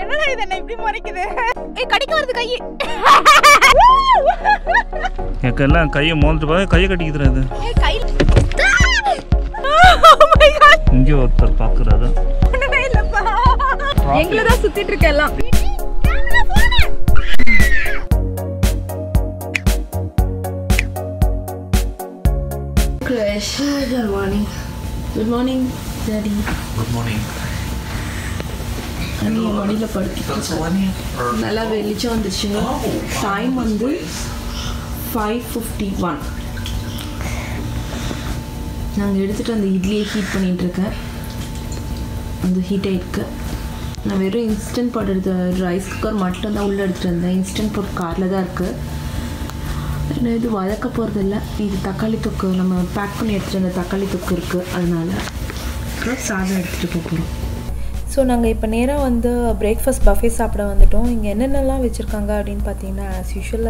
I Good morning. Good morning, Daddy. Good morning. I'm going to go to the time on the 5:51. I'm going to heat I will pack the So, we have a breakfast buffet. As usual,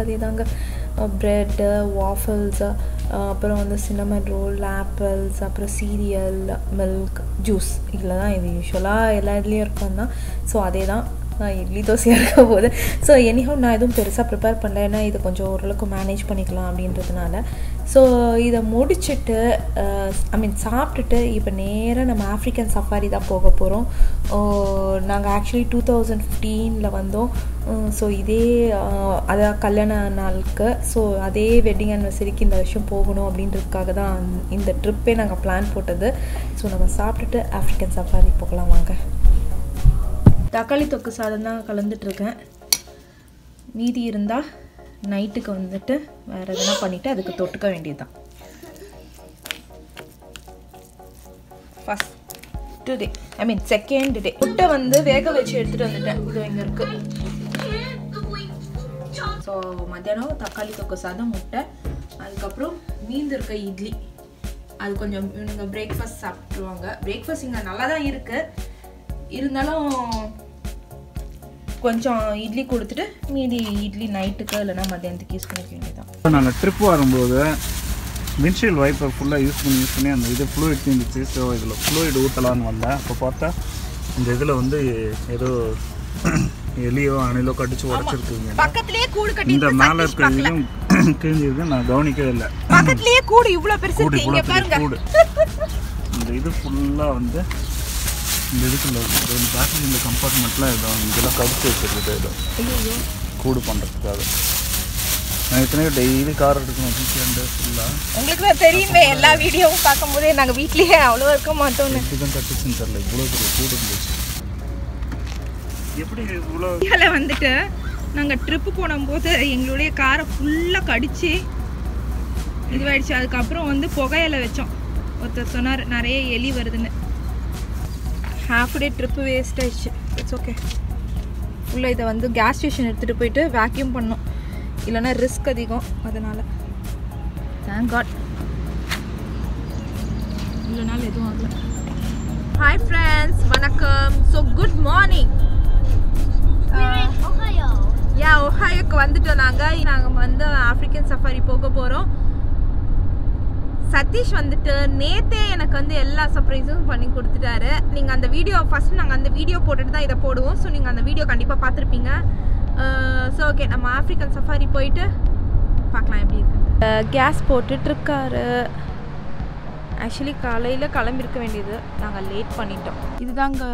bread, waffles, cinnamon roll, apples, cereal, milk, juice. So, So, anyhow, I don't prepare to manage it. So, I mean, African safari. Actually, 2015 so, this is Kalana. So, that's the wedding anniversary. So, we plan African safari. தக்காளி தொக்கு சாதம் தான் கலந்துட்டு இருக்கேன் மீதி இருந்தா நைட்க்கு வந்துட்டு வேற எதனா பண்ணிட்டு அதுக்கு தொட்டுக்க வேண்டியதுதான் ஃபர்ஸ்ட் டே ஐ மீன் செகண்ட் டே முட்டை வந்து வேக வச்சு எடுத்துட்டு வந்துட்டேன் இது இங்க இருக்கு சோ மத்தியானம் தக்காளி தொக்கு சாதம் முட்டை அதுக்கு அப்புறம் மீந்து இருக்க இட்லி அது கொஞ்சம் நீங்க பிரேக்பாஸ்ட் சாப்பிடுவாங்க பிரேக்பாஸ்ட் இங்க நல்லா தான் இருக்கு இருந்தாலும் கொஞ்சம் இட்லி கொடுத்துட்டு மீதி இட்லி நைட்க்கு இல்லனா மதியானத்துக்கு யூஸ் பண்ணிக்கலாம். நான் ட்ரிப் வரும்போது விண்ட்ஷீல்ட் வைப்பர் ஃபுல்லா யூஸ் பண்ணி அந்த இது ஃப்ளூயிட் இருந்துச்சு. சோ இதுல ஃப்ளூயிட் ஊத்தலாம்னு வந்தா அப்ப பார்த்தா இந்த இதுல வந்து ஏதோ எலியோ அணிலோ கடிச்சு உடைச்சிருக்குங்க. பக்கத்துலயே கூடு கட்டி இந்த மேல இருக்கறதையும் கிழிஞ்சிருக்கு நான் கவனிக்கவே இல்ல. பக்கத்துலயே கூடு இவ்ளோ பெருசா இருக்கு இங்க பாருங்க. இந்த இது ஃபுல்லா வந்து இந்த இதுக்குள்ள ஒரு பாக்கெட்ல கம்பார்ட்மென்ட்ல இதெல்லாம் கடிச்சு வச்சிருக்குது இது ஐயோ கூடு பண்றதுக்காக நான் ஏற்கனவே டெய்லி கார் எடுக்கணும் வீக்கெண்ட் ஃபுல்லா உங்களுக்கு தான் தெரியுமே எல்லா வீடியோவும் பாக்கும்போது நாங்க வீட்லயே அவ்வளவு இருக்க மாட்டோம்னு இதுதான் கட்டிச்சுன்னு தெரியல இவ்வளவு பெரிய கூடு இருந்துச்சு எப்படி இவ்வளவு இதெல்லாம் வந்துட்டு நாங்க ட்ரிப் போடும்போது எங்களுடைய காரை ஃபுல்லா கடிச்சு இதுவாயிடுச்சு அதுக்கு அப்புறம் வந்து புகையில வெச்சோம் ஒருத்தர் சொன்னார் நிறைய எலி வருதுன்னு Half day trip waste. It's okay. Full ida vandu gas station edutittu poitu vacuum pannom. Illana risk adhigam adanal. Thank God. Illanal edhu agala. Hi friends, vanakkam. So good morning. Ohio. Yeah, Ohio ku vanduttom naanga vandu African safari poga porom. Satish வந்துட்டு நேத்தே எனக்கு வந்து எல்லா சர்ப்ரைஸும் பண்ணி கொடுத்துட்டாரு. நீங்க அந்த video first நாங்க அந்த வீடியோ போட்டுட்டு தான் இத போடுவோம். சோ நீங்க அந்த வீடியோ கண்டிப்பா பாத்திருப்பீங்க. சோ ஓகே நம்ம ஆப்பிரிக்கன் சஃபாரி போயிட்டு பார்க்கலாம் எப்படி இருக்குன்னு. கேஸ் போட்டுட்டு இருக்காரு. एक्चुअली காலையில கிளம்பி இருக்க வேண்டியது நாங்க லேட் பண்ணிட்டோம். இதுதாங்க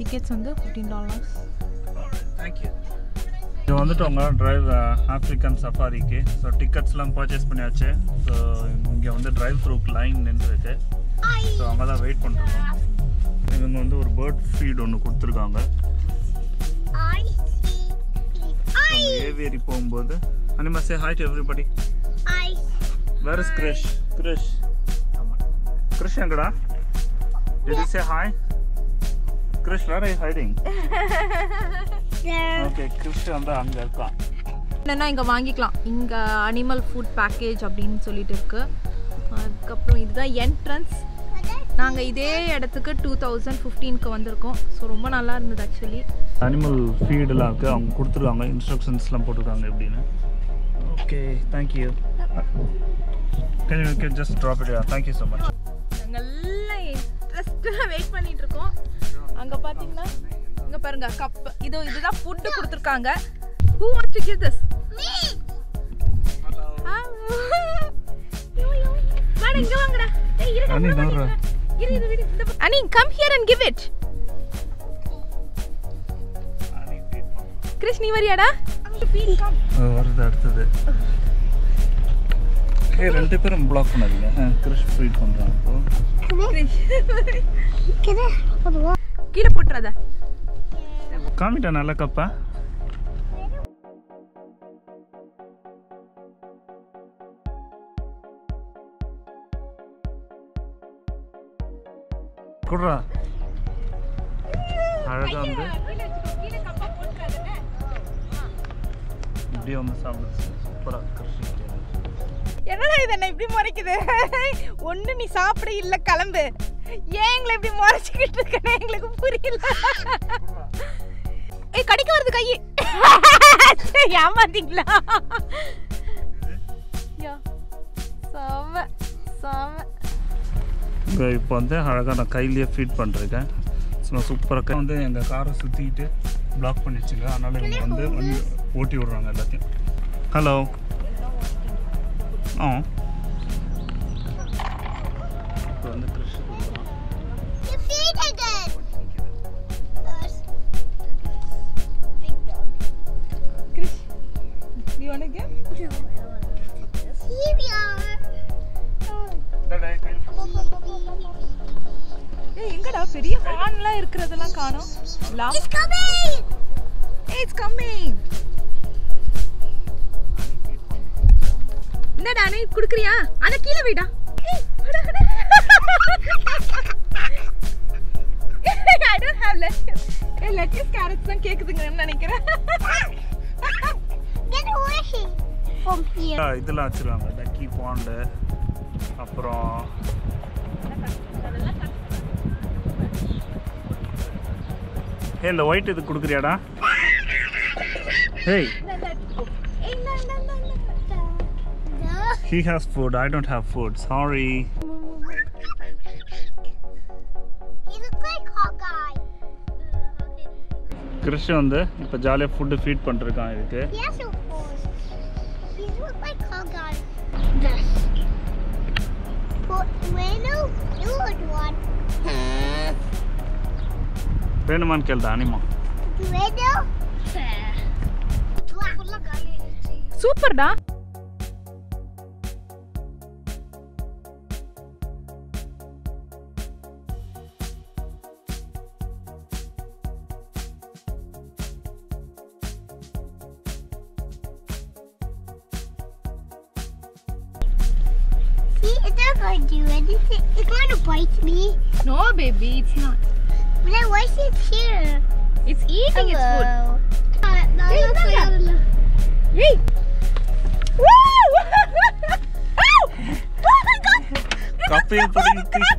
டிக்கெட்ஸ் வந்து $15. Thank you. So, we will drive African Safari. So, tickets we purchased. So, we will drive through line. So, we will wait for it. We will give a bird feed. So, we will go Anima, say hi to everybody. Hi. Where is Krish? Krish. Krish, where Did you say hi? Krish, where are you hiding? Yeah. Okay, Christian da anga irka. Nana inga vaangikalam. Inga animal food package appdin solittu irukku. Adukaprom idha entrance. Naanga idhe edathukku 2015 ku vandirukom. So romba nalla irundhu actually. Animal feed la irukku. Avanga kuduthiranga instructions la poturanga appdina. Okay, thank you. Can you just drop it here? Thank you so much. Nanga alla interest la wait panniterkom. Anga pathina இங்க பாருங்க cup இது இதுதான் food கொடுத்திருக்காங்க. Who wants to give this? Me. Hello. வாங்க இங்க வாங்கடா. ஏய் இரு கம்மா. Ani, come here and give it. Krishni variyada? Please come. வருது அடுத்து. ஏய் ரெண்டு பேரும் ப்ளாக் பண்ணாதீங்க. கிரிஷ் ஃபீட் பண்றான் போ. கிரிஷ். கிடா. கீழ போட்றாத. காமிட்டா நல்ல கப்பா. குடுறா. அழகா வந்து. கீழ கப்பா போட்றாதல. அப்படியே நம்ம சாப்பிடுச்சு. சூப்பரா கிரிஷ். என்னடா இது என்ன இப்படி மறைக்குது? ஒண்ணு நீ சாப்பிட இல்ல கிளம்பு. ஏங்களே இப்படி மறைச்சிட்டு இருக்கனே உங்களுக்கு புரியல. ஏய் கடிக்க வருது கை. ஏமாத்திங்களா? யா. சாம. கை பண்ற அழகா நான் கையிலே ஃபீட் பண்றேன். சும்மா சூப்பரா கை வந்து எங்க காரை சுத்திட்டு பிளாக் பண்ணிச்சுங்க. அதனால இவங்க வந்து ஓட்டி விடுறாங்க எல்லாத்தையும். Hello. Oh. You feed again. Krish, do you want to give? No, I want to give this. Here we are. Hey, engada periya horn la irukradala kaanom. It's coming. It's coming. என்னடா நீ குடுக்குறியா? அத கீழ வைடா. I don't have lettuce. Hey, lettuce carrots தான் கேக்குதுங்கன்னு நினைக்கிறேன். Get away from here. இதெல்லாம் வச்சிரலாம். டக்கி பாண்ட் அப்புறம் அதெல்லாம் கட் பண்ணு. ஹே, இந்த ஒயிட் இது குடுக்குறியாடா? Hey. He has food. I don't have food. Sorry. He looks like Hawkeye. Krish வந்து இப்ப ஜாலியா ஃபுட் ஃபீட் பண்றான் இதுக்கு. Yes, of course. He looks like Hawkeye. Yes. Reno, you would want. Reno man kelda anima. Reno. Super da. Don't do anything. It's going to bite me. No, baby, it's not. But then why is it here? It's eating its food. Hey! Woo! Oh! Oh my God! Kappa is putting fish.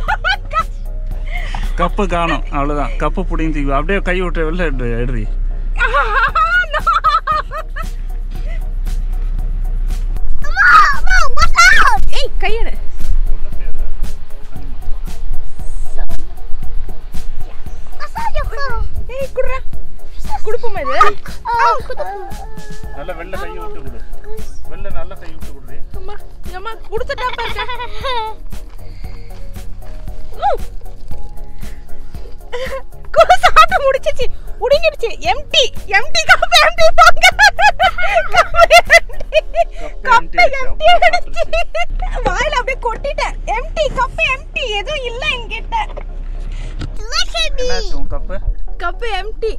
Oh my God! Kappa gano. Avladha. Kappa putting fish. Avde kai otte vella edri. நல்ல வெள்ள கை விட்டு குடு. வெள்ள நல்ல கை விட்டு குடுறே. அம்மா, அம்மா குடுத்துட்டா பாருங்க. கோசாட்ட முடிச்சிச்சு. உடைஞ்சிடுச்சு. எம்டி. எம்டி கப் எம்டி பாங்க. கப் எம்டி அடிச்சு. வாயில அப்படியே கொட்டிட்டேன். எம்டி கப் எம்டி எதுவும் இல்ல என்கிட்ட. என்னாச்சு உன் கப்? Cup empty.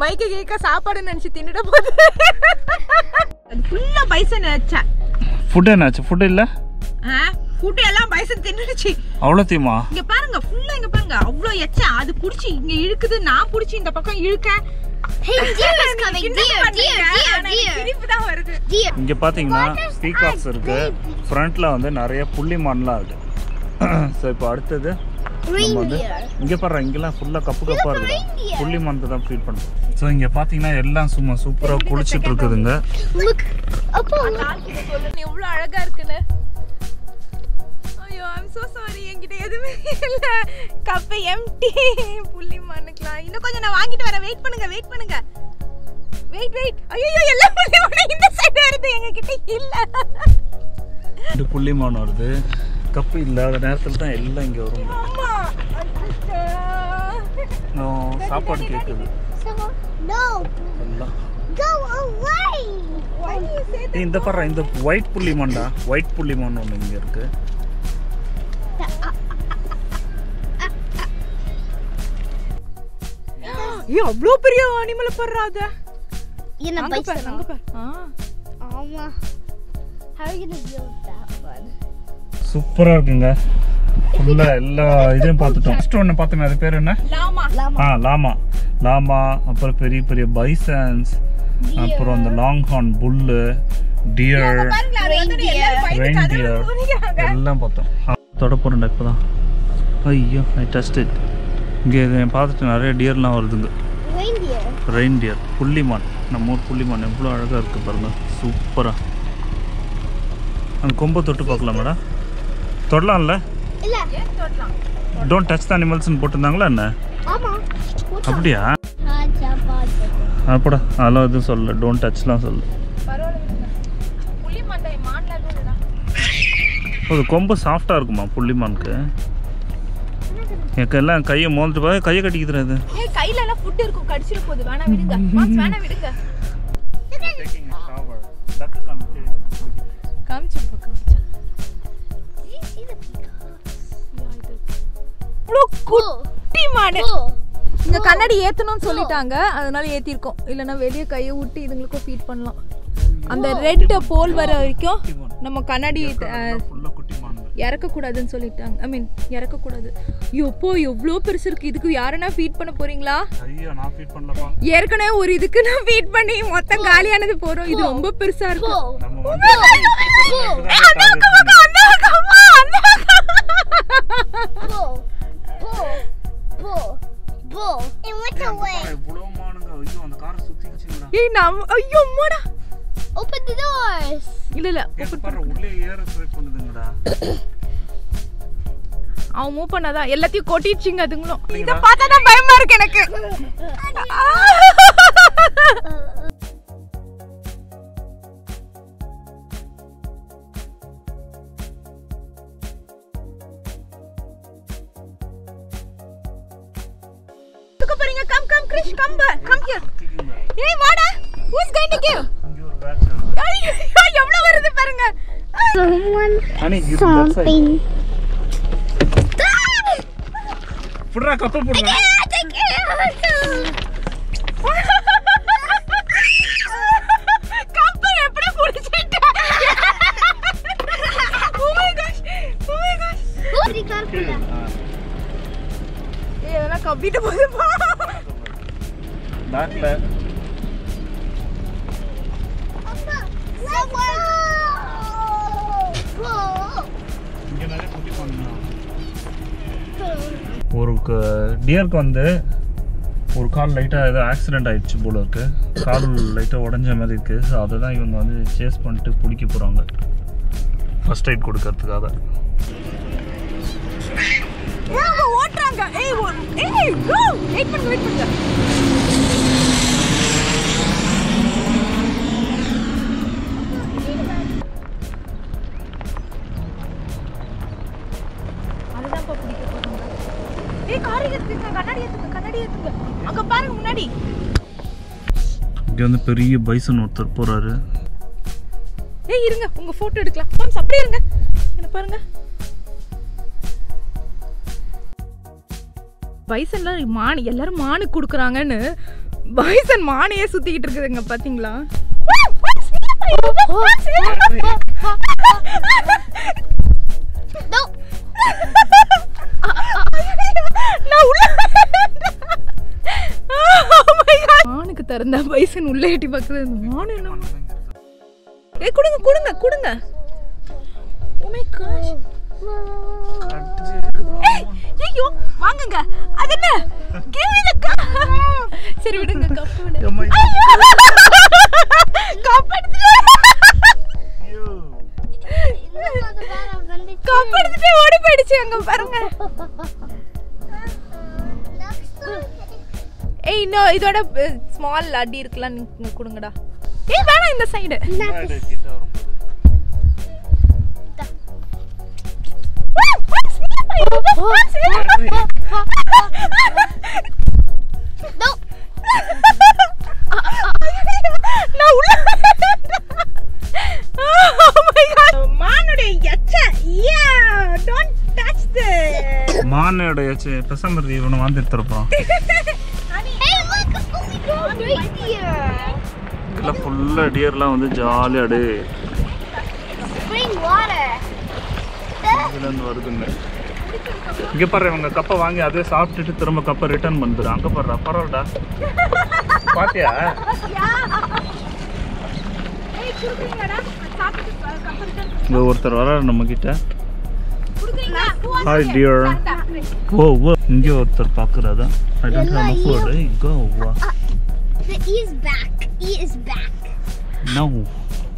மைக்கு கேக்க சாப்பாடு நினைச்சு தின்னுட போது அது ஃபுல்லா பைசன் ஆச்சா. ஃபுட் என்னாச்சு? ஃபுட் இல்ல. ஃபுட் எல்லாம் பைசன் தின்னுடுச்சு. அவ்ளோ தீமா. இங்க பாருங்க ஃபுல்லா இங்க பாருங்க அவ்ளோ எச்சா. அது புடிச்சி இங்க இழுக்குது. நான் புடிச்சி இந்த பக்கம் இழுக்க. Hey, deer is coming. Deer. திருப்பி தான் வருது. இங்க பாத்தீங்கன்னா பீகாக்ஸ் இருக்கு. ஃப்ரண்ட்ல வந்து நிறைய புள்ளி மான்லாம் இருக்கு. சோ இப்போ அடுத்து இங்க பாருங்க இங்கெல்லாம் ஃபுல்லா கப்பு கப்பா இருக்கு. புள்ளி மான்த தான் ஃபீட் பண்றோம். சோ இங்க பாத்தீங்கன்னா எல்லாம் சும்மா சூப்பரா குளிச்சிட்டு இருக்குதுங்க. லுக் அப்பா நான் கிட்ட சொல்றேன் எவ்வளவு அழகா இருக்குன்னு. ஐயோ I am so sorry. Cup empty. Pulli manakla. Inno konja na vaangittu vara wait pannunga. Wait pannunga. Wait wait. Ayyo ella pulli mana indha side varudhu engakitta illa. Indu pulli mana varudhu. Cup illada nerathil dhaan ella inga varum. Amma. No, saapadu kekudhu. No. Go away. Why do you say that? Indha parra indha white pulli manda. White pulli mana onnu inga irukku. Yo, blue periya animal parada. Yena bike anga par. Ama. How are you going to deal with that one? Super irukanga. Fulla ella idhum paathutom. First one paathame adhu peru enna? Llama. Llama. Llama, appo periya periya bisons, appo the longhorn bull, deer. Reindeer. Ellam paathom. தொடப்பறேன் இப்பதான் ஐயோ ஐ dust it இங்க நான் பார்த்துட்டு நிறைய டியர்லாம் வருதுங்க reindeer புள்ளிமான் நம்ம ஊர் புள்ளிமான் எவ்வளவு அழகா இருக்கு பாருங்க சூப்பரா அந்த கொம்பை தொட்டு பார்க்கலாமாடா தொடலாம்ல இல்ல ஏன் தொடலாம் டோன்ட் டச் தி animals னு போட்டுதாங்களா என்ன ஆமா அப்படியே ஆச்சா பாத்து அப்படா அலோ அது சொல்ல டோன்ட் டச்லாம் சொல்ல பரவாயில்லை புள்ளிமான் டை மான்ல இருக்குடா அது கொம்பு சாஃப்ட்டா இருக்குமா புள்ளிமானுக்கு ஏகெல்லாம் கைய மோந்துட்டு பாரு கைய கடிக்குதுறது ஏ கையில எல்லாம் ஃபுட் இருக்கு கடிச்சிர போகுது வேணா விடுங்க மாஸ் வேணா விடுங்க taking a shower duck come chupaka see the peacocks yeah it blue குட்டி மானு இந்த கண்ணாடி ஏத்துனோம்னு சொல்லிட்டாங்க அதனால ஏத்தி இருக்கோம் இல்லனா வெளிய கைய ஊட்டி இதுங்களுக்கு ஃபீட் பண்ணலாம் அந்த ரெட் போல் வர வரைக்கும் நம்ம கண்ணாடி இறக்க கூடாதுன்னு சொல்லிட்டாங்க ஐ மீன் இறக்க கூடாது எப்போ எவ்ளோ பெருசு இருக்கு இதுக்கு யாரனா ஃபீட் பண்ண போறீங்களா ஐயா நான் ஃபீட் பண்ணலப்பா ஏர்க்கனே ஒரு இதுக்கு நான் ஃபீட் பண்ணி மொத்த காலியானது போறோம் இது ரொம்ப பெருசா இருக்கு in which way எவ்ளோ மானுங்க ஐயோ அந்த காரை சுத்திக்கிச்சுடா ஏய் நம்ம ஐயோ அம்மாடா Open the doors. இல்ல open பண்ணு உள்ளே ஏற ட்ரை பண்ணுதுங்கடா. அவ மூவ் பண்ணாத எல்லாத்தையும் கொட்டிச்சிங்க அதுங்களோ. இத பார்த்தா தான் பயமா இருக்கு எனக்கு. தூக்க போறீங்க come Krish come here. ஏய் வாடா. Who's going to give? எவ்வளவு வருது பாருங்க புடுறா கப்ப புடுறா கப்ப எப்படி புடிச்சிட்ட இதெல்லாம் கப்பிட்டு போதுமா நாட்ல ஒரு டியருக்கு வந்து ஒரு கால் லைட்டாக ஏதோ ஆக்சிடென்ட் ஆயிடுச்சு போல இருக்கு கால் லைட்டாக உடஞ்ச மாதிரி இருக்கு ஸோ அதை தான் இவங்க வந்து சேஸ் பண்ணிட்டு பிடிக்க போகிறாங்க ஃபர்ஸ்ட் எய்ட் கொடுக்கறதுக்காக ஓட்டுறாங்க இங்க வந்து பெரிய பைசன் ஒருத்தர் போறாரு ஏய் இருங்க உங்க போட்டோ எடுக்கலாம் மாம்ஸ் அப்படியே இருங்க என்ன பாருங்க பைசன்ல மான் எல்லாரும் மானு குடுக்குறாங்கன்னு பைசன் மானையே சுத்திக்கிட்டு இருக்குதுங்க பாத்தீங்களா மானுக்கு தரந்த பைசன் உள்ள ஏட்டி பார்க்குது மான் என்ன ஏய் குடுங்க குடுங்க குடுங்க ஓ மை காட் ஐயோ வாங்குங்க அது என்ன கேளுங்கக்கா சரி விடுங்க கப்பு விடுங்க கப்பு எடுத்து ஐயோ cup Hey, no, it's a small ladder. Hey, in the side. No. No. Oh my God. Manade yacha. Yeah. Don't touch this. Manade yacha. Pasamari ivanu vandirtharpa. Hey, look. Oh my God. Right here. It's full of deer. Spring water. You can get a cup of water. You can get a cup of water. You can get a cup of water. You can get a Hi, dear. Whoa, whoa. I don't have a food. Go. The E is back. E is back. No.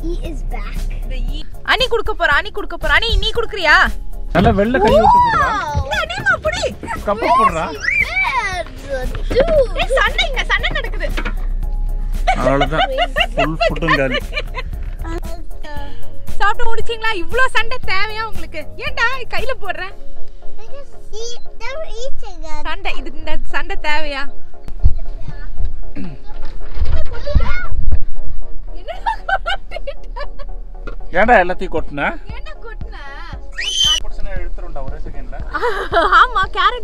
E is back. The E. Ani kudukapor. Ani kudukapor. Ani ni kudukriya. Alla vella kai uttukura. Ani ma pudi. Kappu podra. Dude. Sanna inga sanna nadakkudu. Avladha. Full futum gali. Saapta mudichingla ivlo sanda thevaiya ungalku. Yenda kaila podren. See they were eating it. Sanda idinda sanda thevaiya. What are you doing? What are you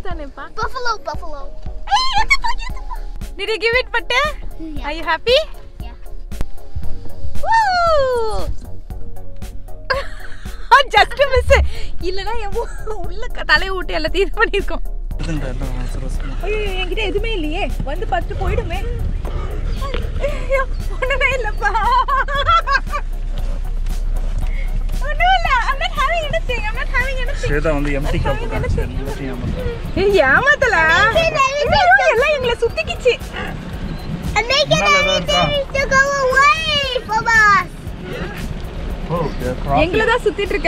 doing? Buffalo, buffalo. Did you give it patte? Yeah. Are you happy? Yeah. Woo! Just to miss it. I'm not having anything. I'm not having anything. Shweta only empty cup. Hey, Yamatala. And they get anything to go away from us. Oh, they're crossing. They're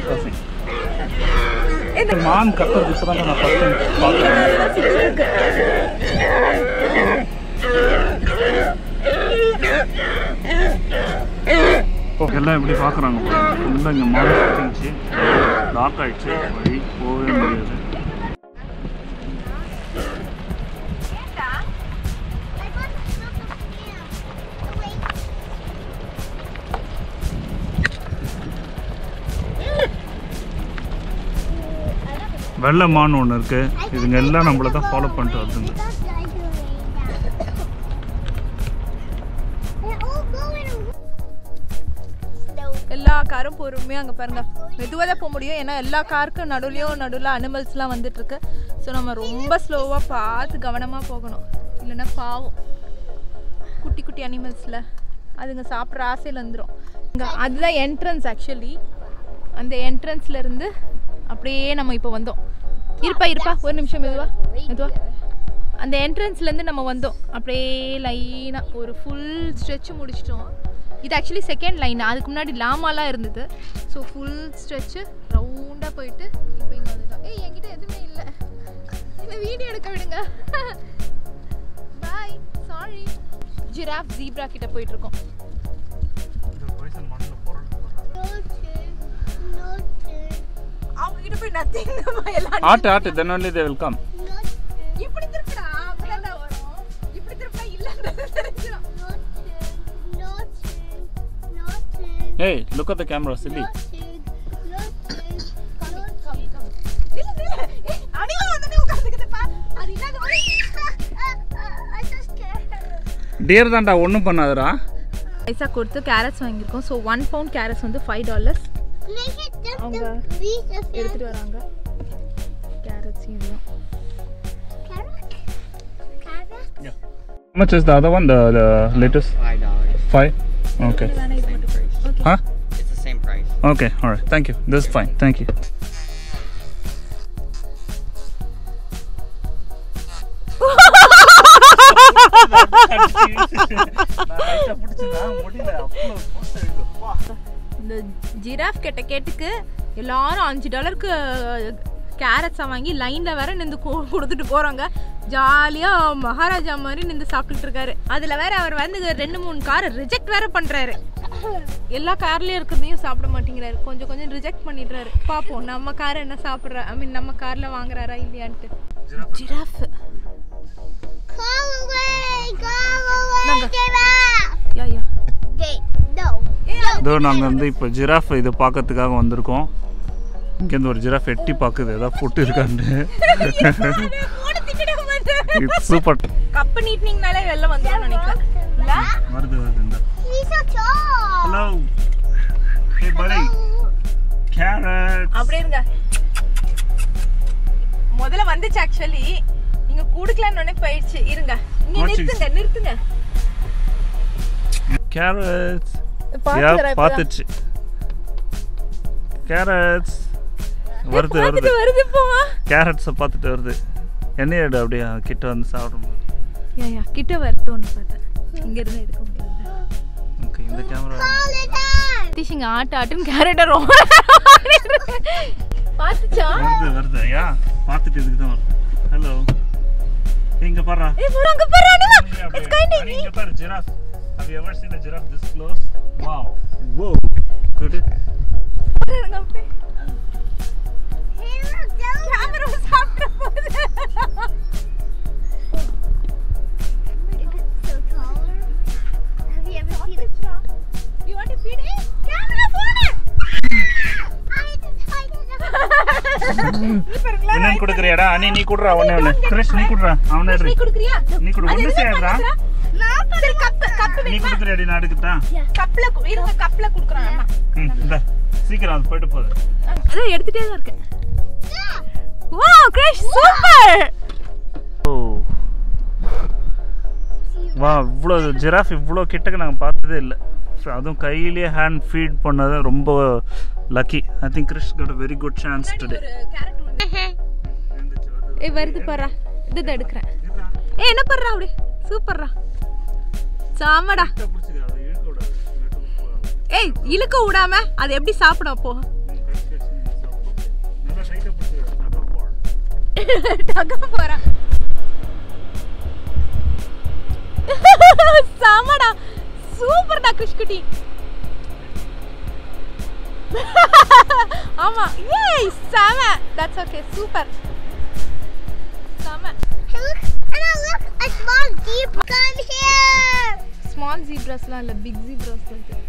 crossing. Mom, cut the difference on the first thing. Everyone is looking at me. It's dark. It's dark. காரும் பொறுமையா அங்க பாருங்க மெதுவா தான் போக முடியும் ஏனா எல்லா கார்க்கும் நடுவுல அனிமல்ஸ்லாம் வந்துட்டு இருக்கு சோ நம்ம ரொம்ப ஸ்லோவா பார்த்து கவனமா போகணும் இல்லனா பாவும் குட்டி குட்டி அனிமல்ஸ்ல அதுங்க சாப்பிற ஆசையில வந்துரும் இங்க அதுதான் என்ட்ரன்ஸ் एक्चुअली அந்த என்ட்ரன்ஸ்ல இருந்து அப்படியே நம்ம இப்ப வந்தோம் இருப்பா ஒரு நிமிஷம் மெதுவா அந்த என்ட்ரன்ஸ்ல இருந்து நம்ம வந்தோம் அப்படியே லைனா ஒரு ফুল ஸ்ட்ரெட்ச் முடிச்சிட்டோம் It's actually second line. That's why it's lama. So full stretch, round up. Hey, I don't video. Bye. Sorry. Giraffe zebra. Kita nothing. Art. Then only they will come. Hey, look at the camera, silly. I just scared. Dear Danda, one panadra. Isa kurtu carrots vangirkom. So 1 pound carrots vandu $5. Make it just the carrots idha. Carrot? Carrot? Yeah. How much is the other one? The lettuce? $5. 5? Okay. Huh? It's the same price. Okay, alright, thank you. That's fine, thank you. The giraffe எல்லாரும் $5க்கு carrots வாங்கி லைன்ல வேற நின்னு கொடுத்துட்டு போறாங்க. ஜாலியா மகாராஜா மாதிரி நின்னு சாப்பிட்டுட்டு இருக்காரு. அதுல வேற அவர் வந்து 2-3 கார் ரிஜெக்ட் வேற பண்றாரு. எல்லா கார்லயே இருக்கிறதையும் சாப்பிட மாட்டேங்கிறாரு, கொஞ்சம் கொஞ்சம் ரிஜெக்ட் பண்ணிடுறாரு. பாப்போம் நம்ம கார் என்ன சாப்பிடுற, ஐ மீன் நம்ம கார்ல வாங்குறாரா இல்லையான்ட்டு. ஜிராஃப் இதோ நாங்கள் வந்து இப்போ ஜிராஃப் இதை பார்க்கறதுக்காக வந்திருக்கோம். இங்கேருந்து ஒரு ஜிராஃப் எட்டி பார்க்குது ஏதாவது ஃபுட்டு இருக்கான்னு. It's super. கப் நீட்னிங்னாலே வெல்ல வந்துரும் நினைக்கிறேன். வருது வருது. ஹலோ. ஹே படி. கேரட். அப்படியே இருங்க. முதல்ல வந்துச்சு ஆக்சுவலி. நீங்க குடுக்கலன்னு ஒண்ணே போயிடுச்சு. இருங்க. இங்க நிறுத்துங்க நிறுத்துங்க. கேரட். பாத்துச்சு. கேரட்ஸ் வருது வருது வருது போ. கேரட்ஸ் பார்த்துட்டு வருது. என்ன ஏடு அப்படியே கிட்ட வந்து சாப்பிடுறோம். யா யா கிட்ட வரட்டோன்னு பார்த்தா இங்க இருந்து எடுக்க முடியல. ஓகே இந்த கேமரா சதீஷ்ங்க ஆட்டாட்டும் கேரட் ரோம் பாத்துச்சா வருது வருது. யா பாத்துட்டு இதுக்கு தான் வருது. ஹலோ எங்க பாறா ஏ போங்க பாறா நீ இட்ஸ் கைண்ட் ஆஃப் இங்க பார் giraffe. Have you ever seen a giraffe this close? Wow. Whoa. Good. இன்னும் குடுக்குறியாடா அண்ணே? நீ குடுறா ஒண்ணே ஒண்ணே. கிரஷ் நீ குடுறா அவனே. நீ குடுக்குறியா? நீ குடு ஒண்ணே சேரடா. நான் பாரு கப் கப் நீ குடுக்குறியாடி? நான் எடுக்கட்டா? கப்ல இருங்க, கப்ல குடுக்குறான் அம்மா. இந்த சீக்கிரம் அது போய்ட்டு போடு. அத எடுத்துட்டே தான் இருக்கேன். Wow Krish super. Oh wow, இவ்ளோ ஜிராஃப் இவ்ளோ கிட்டக்கு நான் பார்த்ததே இல்ல. அதுவும் கையிலே ஹேண்ட் ஃபீட் பண்ணது ரொம்ப lucky. I think Krish got a very good chance today. ஏய் வருது பாறா, இது எடுக்கறேன். ஏய் என்ன பண்றா அப்படி? சூப்பர்ரா. சாமடா. ஏய் இழுக்க விடாம அது எப்படி சாப்பிடு அப்போ? நல்லா டைட்டா பிடிச்சு சாப்பிடு. டக்க போறா. சாமடா. சூப்பர்டா கிரிஷ் குட்டி. ஆமா ஏய் சாம. That's okay super. சாம. And I look a small zebra. Come here. Small zebras la la big zebras like that.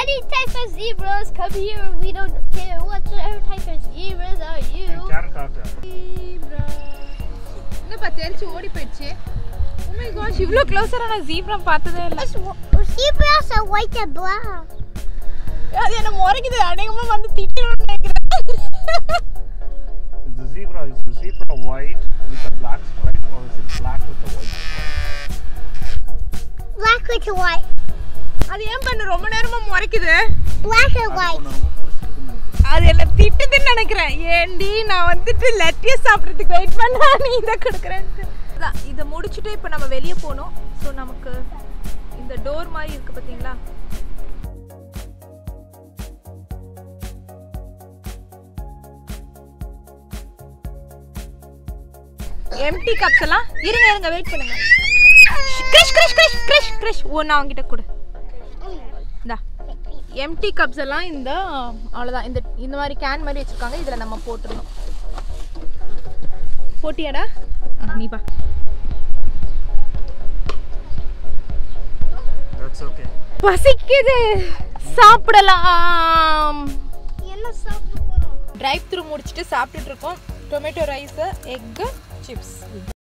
Any type of zebras come here. We don't care what type of zebras are you. Zebra. என்ன பத்தேல்ச்சு ஓடி போயிடுச்சு. Oh my gosh, இவ்ளோ க்ளோஸரா நான் zebra பார்த்ததே இல்ல. Zebras are white and brown. அது என்ன மொறக்குது? அடங்கமா வந்து திட்டுறேன்னு நினைக்கிறேன். Is the zebra white with a black stripe or is it black with a white stripe? Black with a white. அது ஏன் பண்ண ரொம்ப நேரமா மொறக்குது? Black and white. அது என்ன திட்டுதுன்னு நினைக்கிறேன். ஏண்டி நான் வந்துட்டு லெட்டியா சாப்பிடுறதுக்கு வெயிட் பண்ணா நீ இத குடுக்குறேன்னு. இத முடிச்சிட்டு இப்ப நம்ம வெளிய போனும். சோ நமக்கு இந்த டோர் மாதிரி இருக்கு பாத்தீங்களா? எம்டி கப்ஸ் எல்லாம் இருங்க இருங்க வெயிட் பண்ணுங்க. கிரிஷ் கிரிஷ் கிரிஷ் கிரிஷ் கிரிஷ் ஓனா அவங்க கிட்ட கொடு. டா எம்டி கப்ஸ் எல்லாம் இந்த அவ்வளவுதான். இந்த மாதிரி கேன் மாதிரி வச்சிருக்காங்க. இதல நம்ம போட்டுறோம். போட்டியாடா? நீ பா. That's okay. பசிக்குது, சாப்பிடலாம். என்ன சாப்பிட போறோம்? டிரைவ் த்ரூ முடிச்சிட்டு சாப்பிட்டுட்டு இருக்கோம். Tomato rice, egg, chips.